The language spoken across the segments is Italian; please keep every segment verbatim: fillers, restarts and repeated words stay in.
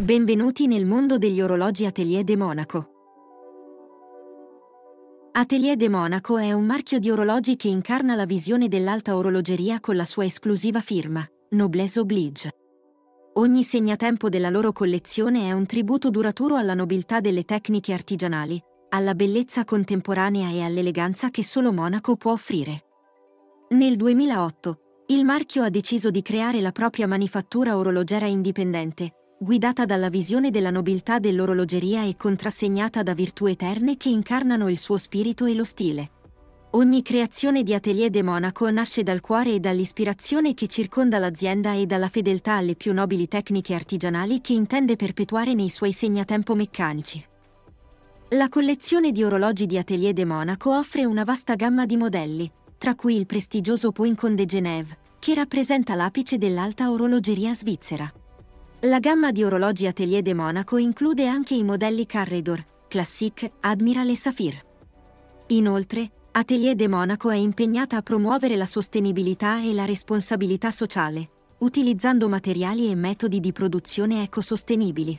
Benvenuti nel mondo degli orologi Atelier de Monaco. Atelier de Monaco è un marchio di orologi che incarna la visione dell'alta orologeria con la sua esclusiva firma, Noblesse Oblige. Ogni segnatempo della loro collezione è un tributo duraturo alla nobiltà delle tecniche artigianali, alla bellezza contemporanea e all'eleganza che solo Monaco può offrire. Nel duemilaotto, il marchio ha deciso di creare la propria manifattura orologera indipendente, guidata dalla visione della nobiltà dell'orologeria e contrassegnata da virtù eterne che incarnano il suo spirito e lo stile. Ogni creazione di Atelier de Monaco nasce dal cuore e dall'ispirazione che circonda l'azienda e dalla fedeltà alle più nobili tecniche artigianali che intende perpetuare nei suoi segnatempo meccanici. La collezione di orologi di Atelier de Monaco offre una vasta gamma di modelli, tra cui il prestigioso Poinçon de Genève, che rappresenta l'apice dell'alta orologeria svizzera. La gamma di orologi Atelier de Monaco include anche i modelli Carredor, Classic, Admiral e Saphir. Inoltre, Atelier de Monaco è impegnata a promuovere la sostenibilità e la responsabilità sociale, utilizzando materiali e metodi di produzione ecosostenibili.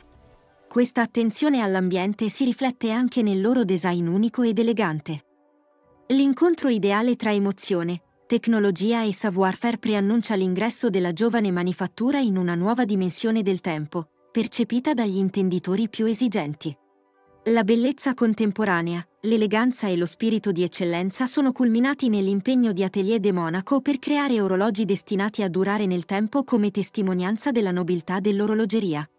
Questa attenzione all'ambiente si riflette anche nel loro design unico ed elegante. L'incontro ideale tra emozione, tecnologia e savoir-faire preannuncia l'ingresso della giovane manifattura in una nuova dimensione del tempo, percepita dagli intenditori più esigenti. La bellezza contemporanea, l'eleganza e lo spirito di eccellenza sono culminati nell'impegno di Atelier de Monaco per creare orologi destinati a durare nel tempo come testimonianza della nobiltà dell'orologeria.